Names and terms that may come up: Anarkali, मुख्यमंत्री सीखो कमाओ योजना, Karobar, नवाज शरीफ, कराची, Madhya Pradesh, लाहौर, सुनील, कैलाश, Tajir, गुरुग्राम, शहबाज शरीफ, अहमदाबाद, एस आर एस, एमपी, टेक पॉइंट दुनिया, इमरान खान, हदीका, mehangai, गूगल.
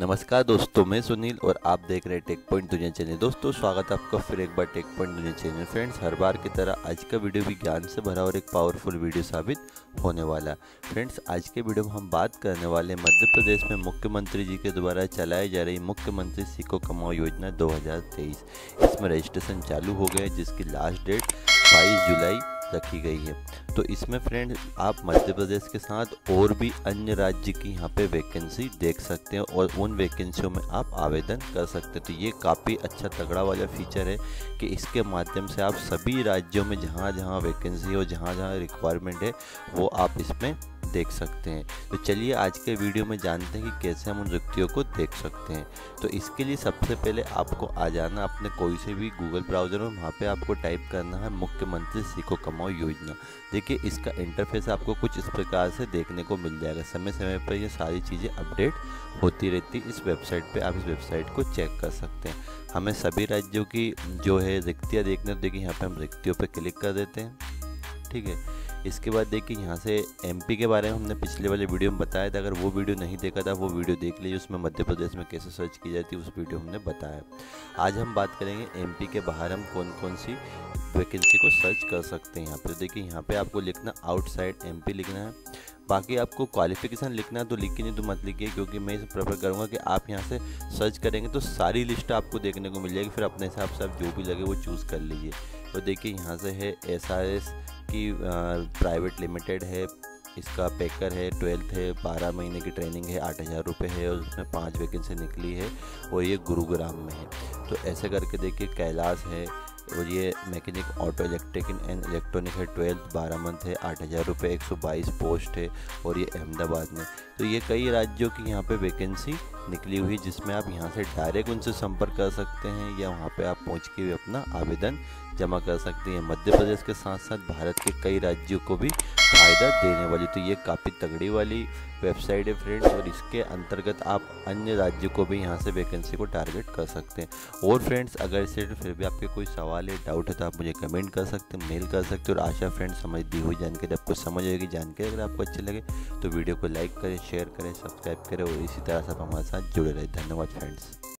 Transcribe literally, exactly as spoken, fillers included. नमस्कार दोस्तों, मैं सुनील और आप देख रहे हैं टेक पॉइंट दुनिया चैनल। दोस्तों स्वागत है आपका फिर एक बार टेक पॉइंट दुनिया चैनल। फ्रेंड्स हर बार की तरह आज का वीडियो भी ज्ञान से भरा और एक पावरफुल वीडियो साबित होने वाला है। फ्रेंड्स आज के वीडियो में हम बात करने वाले मध्य प्रदेश में मुख्यमंत्री जी के द्वारा चलाई जा रही मुख्यमंत्री सीखो कमाओ योजना दो हज़ार तेईस इसमें रजिस्ट्रेशन चालू हो गया है, जिसकी लास्ट डेट बाईस जुलाई रखी गई है। तो इसमें फ्रेंड्स आप मध्य प्रदेश के साथ और भी अन्य राज्य की यहाँ पे वैकेंसी देख सकते हैं और उन वैकेंसियों में आप आवेदन कर सकते हैं। तो ये काफ़ी अच्छा तगड़ा वाला फीचर है कि इसके माध्यम से आप सभी राज्यों में जहाँ जहाँ वैकेंसी और जहाँ जहाँ रिक्वायरमेंट है वो आप इसमें देख सकते हैं। तो चलिए आज के वीडियो में जानते हैं कि कैसे हम उन रिक्तियों को देख सकते हैं। तो इसके लिए सबसे पहले आपको आ जाना अपने कोई से भी गूगल ब्राउज़र में, वहाँ पे आपको टाइप करना है मुख्यमंत्री सीखो कमाओ योजना। देखिए इसका इंटरफेस आपको कुछ इस प्रकार से देखने को मिल जाएगा। समय समय पर ये सारी चीज़ें अपडेट होती रहती है इस वेबसाइट पर। आप इस वेबसाइट को चेक कर सकते हैं। हमें सभी राज्यों की जो है रिक्तियाँ देखने, देखिए यहाँ पर हम रिक्तियों पर क्लिक कर देते हैं। ठीक है, इसके बाद देखिए यहाँ से एमपी के बारे में हमने पिछले वाले वीडियो में बताया था। अगर वो वीडियो नहीं देखा था वो वीडियो देख लीजिए, उसमें मध्य प्रदेश में कैसे सर्च की जाती है उस वीडियो हमने बताया। आज हम बात करेंगे एमपी के बाहर हम कौन कौन सी वैकेंसी को सर्च कर सकते हैं। यहाँ पर देखिए यहाँ पे आपको लिखना आउटसाइड एमपी लिखना है। बाकी आपको क्वालिफिकेशन लिखना है तो लिखिए, नहीं तो मत लिखिए, क्योंकि मैं प्रेफर करूँगा कि आप यहाँ से सर्च करेंगे तो सारी लिस्ट आपको देखने को मिल जाएगी। फिर अपने हिसाब से आप जो भी लगे वो चूज़ कर लीजिए। तो देखिए यहाँ से है एस आर एस की प्राइवेट लिमिटेड है, इसका पैकर है, ट्वेल्थ है, बारह महीने की ट्रेनिंग है, आठ हज़ार रुपये है और उसमें पाँच वैकेंसी निकली है और ये गुरुग्राम में है। तो ऐसे करके देखिए कैलाश है और ये mechanic auto electric and electronic है, ट्वेल्थ बारह मंथ है, आठ हज़ार रुपये, एक सौ बाईस पोस्ट है और ये अहमदाबाद में। तो ये कई राज्यों की यहाँ पे वैकेंसी निकली हुई जिसमें आप यहाँ से डायरेक्ट उनसे संपर्क कर सकते हैं या वहाँ पे आप पहुँच के भी अपना आवेदन जमा कर सकते हैं। मध्य प्रदेश के साथ साथ भारत के कई राज्यों को भी फ़ायदा देने वाली, तो ये काफ़ी तगड़ी वाली वेबसाइट है फ्रेंड्स। और इसके अंतर्गत आप अन्य राज्यों को भी यहाँ से वैकेंसी को टारगेट कर सकते हैं। और फ्रेंड्स अगर इससे फिर भी आपके कोई सवाल है, डाउट है तो आप मुझे कमेंट कर सकते हैं, मेल कर सकते हैं। और आशा फ्रेंड्स समझ दी हुई जानकारी आपको समझ आएगी। जानकारी अगर आपको अच्छी लगे तो वीडियो को लाइक करें, शेयर करें, सब्सक्राइब करें और इसी तरह से आप हमारे साथ जुड़े रहें। धन्यवाद फ्रेंड्स।